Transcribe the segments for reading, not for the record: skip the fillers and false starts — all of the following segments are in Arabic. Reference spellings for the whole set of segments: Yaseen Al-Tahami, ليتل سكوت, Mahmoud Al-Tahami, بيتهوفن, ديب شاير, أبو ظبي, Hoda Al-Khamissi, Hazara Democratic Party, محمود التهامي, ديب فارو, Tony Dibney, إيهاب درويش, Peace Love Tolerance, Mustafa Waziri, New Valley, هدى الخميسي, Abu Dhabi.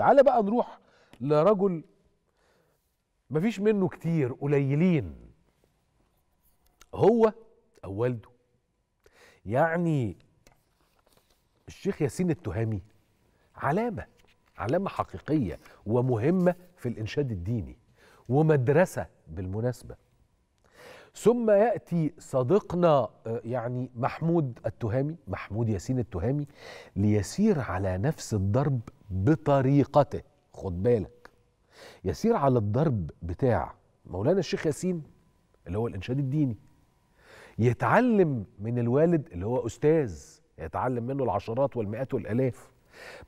تعال بقى نروح لرجل مفيش منه كتير، قليلين، هو أو والده. يعني الشيخ ياسين التهامي علامة، علامة حقيقية ومهمة في الإنشاد الديني ومدرسة بالمناسبة. ثم يأتي صديقنا يعني محمود التهامي، محمود ياسين التهامي، ليسير على نفس الضرب بطريقته. خد بالك، يسير على الضرب بتاع مولانا الشيخ ياسين اللي هو الإنشاد الديني، يتعلم من الوالد اللي هو أستاذ، يتعلم منه العشرات والمئات والآلاف.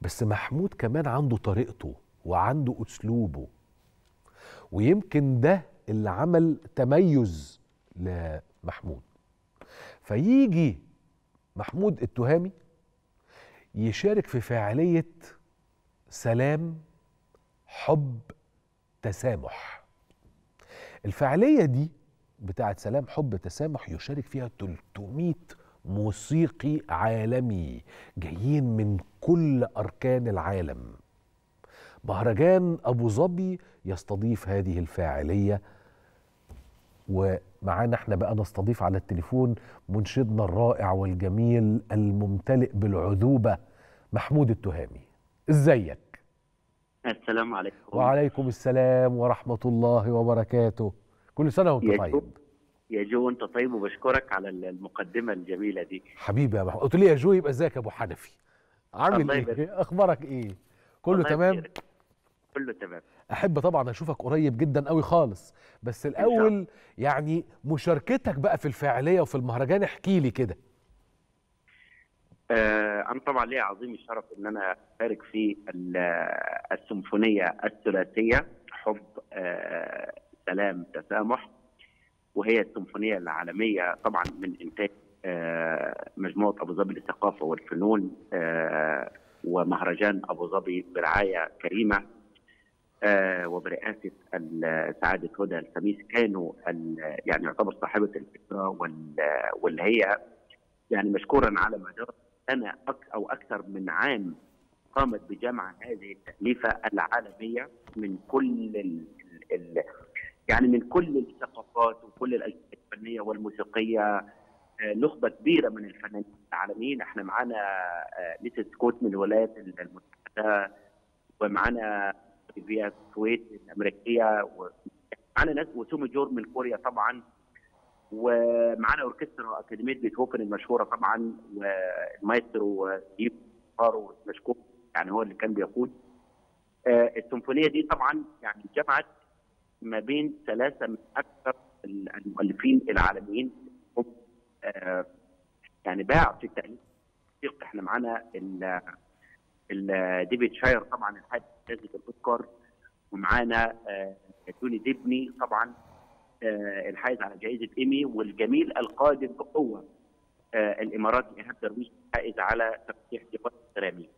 بس محمود كمان عنده طريقته وعنده أسلوبه، ويمكن ده اللي عمل تميز لمحمود. فيجي محمود التهامي يشارك في فاعلية سلام، حب، تسامح. الفاعلية دي بتاعت سلام، حب، تسامح يشارك فيها 300 موسيقي عالمي جايين من كل أركان العالم. مهرجان أبو ظبي يستضيف هذه الفاعلية، ومعانا احنا بقى نستضيف على التليفون منشدنا الرائع والجميل الممتلئ بالعذوبة محمود التهامي. ازيك؟ السلام عليكم. وعليكم السلام ورحمة الله وبركاته. كل سنة وانت طيب. يا جو وانت طيب، وبشكرك على المقدمة الجميلة دي. حبيبي يا محمود. قلت لي يا جو يبقى ازيك يا ابو حنفي، عامل ايه؟ اخبارك ايه؟ كله تمام؟ بيرك. كله تمام. احب طبعا اشوفك قريب جدا قوي خالص، بس الاول يعني مشاركتك بقى في الفاعليه وفي المهرجان احكي لي كده. انا طبعا ليا عظيم الشرف ان انا اشارك في السيمفونيه الثلاثيه حب سلام تسامح، وهي السيمفونيه العالميه طبعا من انتاج مجموعه ابو ظبي للثقافه والفنون ومهرجان ابو ظبي برعايه كريمه وبرئاسه سعاده هدى الخميسي. كانوا يعني يعتبر صاحبه الفكره، واللي هي يعني مشكورا على مدار سنه او اكثر من عام قامت بجمع هذه التأليفة العالميه من كل يعني من كل الثقافات وكل الاجيال الفنيه والموسيقيه، نخبه كبيره من الفنانين العالميين. احنا معانا ليتل سكوت من الولايات المتحده، ومعانا فيا السويد الامريكيه، ومعانا ناس وسومي جور من كوريا طبعا، ومعانا اوركسترا اكاديميه بيتهوفن المشهوره طبعا، والمايسترو ديب فارو مشكور يعني هو اللي كان بيقود السيمفونيه دي. طبعا يعني جمعت ما بين ثلاثه من اكثر المؤلفين العالميين، يعني باع في التأليف. احنا معانا ديب شاير طبعا الحاج جائزة الأوسكار، ومعانا توني ديبني طبعا الحائز على جائزة إيمي، والجميل القادم بقوة الإماراتي إيهاب درويش الحائز على ترشيح جوائز الغرامي.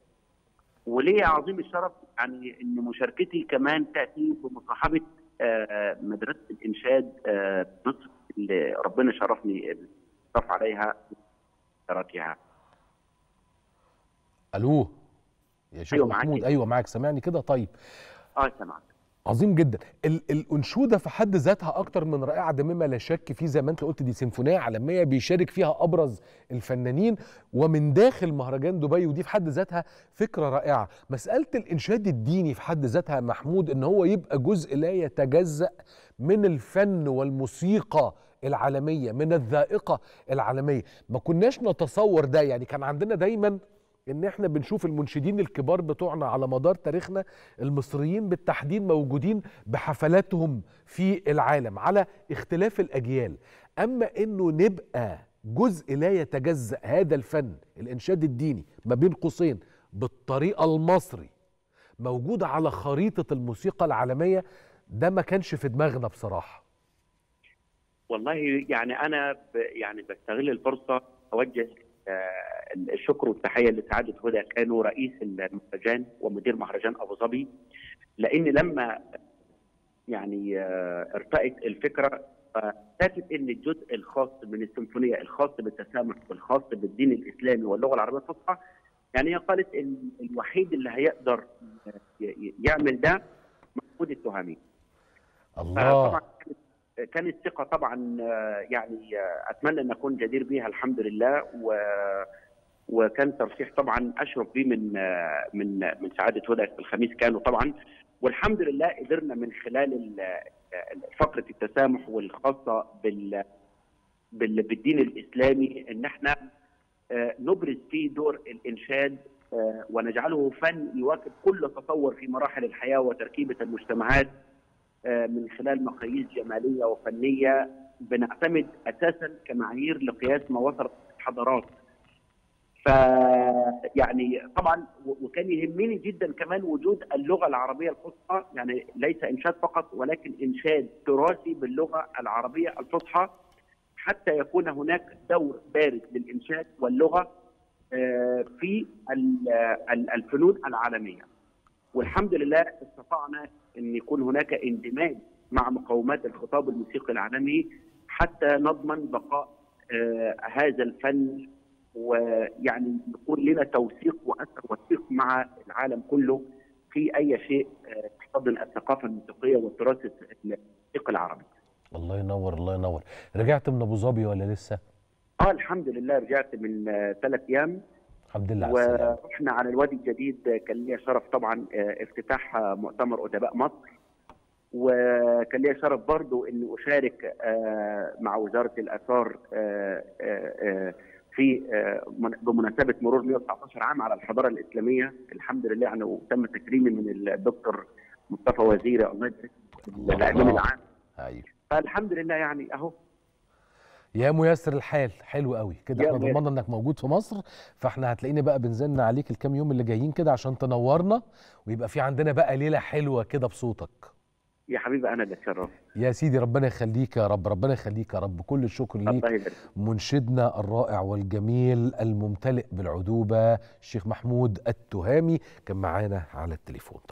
وليه عظيم الشرف يعني إن مشاركتي كمان تأتي بمصاحبة مدرسة الإنشاد مصر اللي ربنا شرفني شرف عليها مدرستها. ألو يا شيخ محمود. ايوه معاك، سامعني كده؟ طيب سامعك. عظيم جدا. الانشوده في حد ذاتها اكتر من رائعه، ده مما لا شك فيه. زي ما انت قلت دي سيمفونيه عالميه بيشارك فيها ابرز الفنانين ومن داخل مهرجان دبي، ودي في حد ذاتها فكره رائعه. مساله الانشاد الديني في حد ذاتها محمود ان هو يبقى جزء لا يتجزأ من الفن والموسيقى العالميه، من الذائقه العالميه، ما كناش نتصور ده. يعني كان عندنا دايما إن إحنا بنشوف المنشدين الكبار بتوعنا على مدار تاريخنا المصريين بالتحديد موجودين بحفلاتهم في العالم على اختلاف الأجيال، أما إنه نبقى جزء لا يتجزأ هذا الفن الإنشاد الديني ما بين قوسين بالطريقة المصري موجود على خريطة الموسيقى العالمية، ده ما كانش في دماغنا بصراحة. والله يعني أنا يعني بستغل الفرصة أوجه الشكر والتحيه لسعاده هدى، كانوا رئيس المهرجان ومدير مهرجان ابو ظبي، لان لما يعني ارتأت الفكره فاتت ان الجزء الخاص من السيمفونيه الخاص بالتسامح والخاص بالدين الاسلامي واللغه العربيه الفصحى يعني هي قالت الوحيد اللي هيقدر يعمل ده محمود التهامي. الله. طبعا كانت ثقه طبعا، يعني اتمنى ان اكون جدير بيها الحمد لله، وكان ترشيح طبعا اشرف بيه من سعاده هدى الخميس كانوا طبعا، والحمد لله قدرنا من خلال فقره التسامح والخاصه بالدين الاسلامي ان احنا نبرز فيه دور الانشاد ونجعله فن يواكب كل تطور في مراحل الحياه وتركيبه المجتمعات من خلال مقاييس جماليه وفنيه بنعتمد اساسا كمعايير لقياس ما وصلت الحضارات. فيعني طبعا وكان يهمني جدا كمان وجود اللغه العربيه الفصحى، يعني ليس انشاد فقط ولكن انشاد تراثي باللغه العربيه الفصحى حتى يكون هناك دور بارز للانشاد واللغه في الفنون العالميه. والحمد لله استطعنا ان يكون هناك اندماج مع مقومات الخطاب الموسيقي العالمي حتى نضمن بقاء هذا الفن، ويعني يكون لنا توثيق واثر وثيق مع العالم كله في اي شيء يحتضن الثقافه الموسيقيه والتراث الموسيقي العربي. الله ينور الله ينور. رجعت من ابو ظبي ولا لسه؟ الحمد لله رجعت من 3 ايام الحمد لله، ورحنا على الوادي الجديد. كان لي شرف طبعا افتتاح مؤتمر ادباء مصر، وكان لي شرف برضه اني اشارك مع وزاره الاثار في بمناسبه مرور 119 عام على الحضاره الاسلاميه. الحمد لله يعني تم تكريمي من الدكتور مصطفى وزيري الله يبارك فيه الامين العام. ايوه فالحمد لله يعني اهو يا ميسر الحال. حلو قوي كده، احنا ضمننا انك موجود في مصر، فاحنا هتلاقينا بقى بنزلنا عليك الكام يوم اللي جايين كده عشان تنورنا، ويبقى في عندنا بقى ليله حلوه كده بصوتك يا حبيبي. انا اللي اتشرفت يا سيدي، ربنا يخليك يا رب، ربنا يخليك يا رب. كل الشكر ليك منشدنا الرائع والجميل الممتلئ بالعذوبه الشيخ محمود التهامي كان معانا على التليفون.